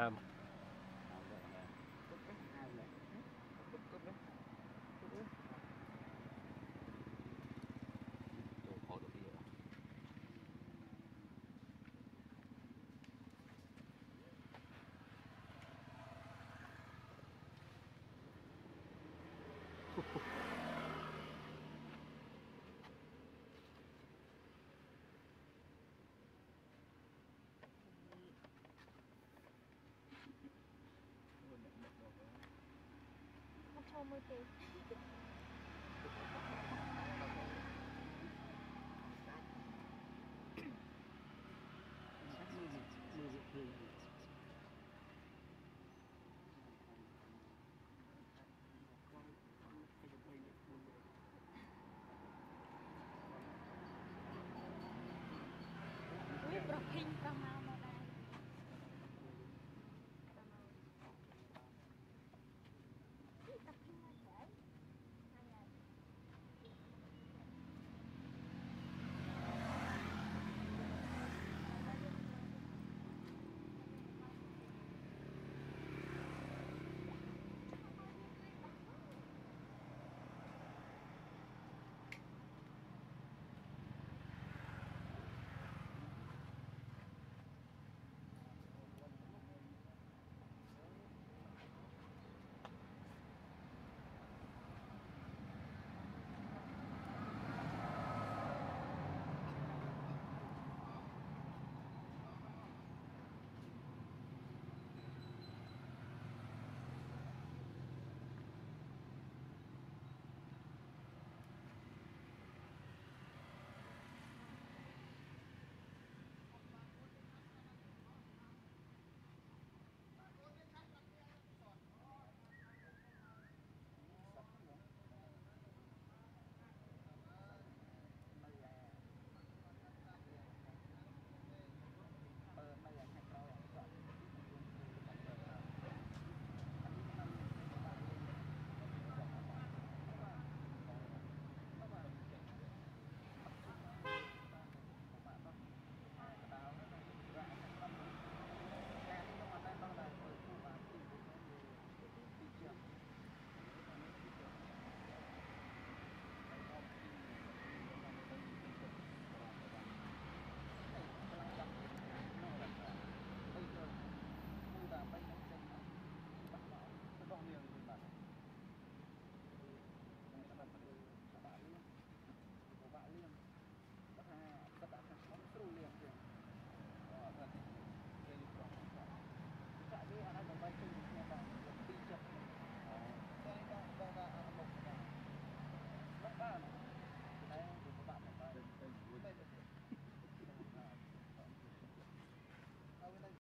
Ui, bro, quem tá mal?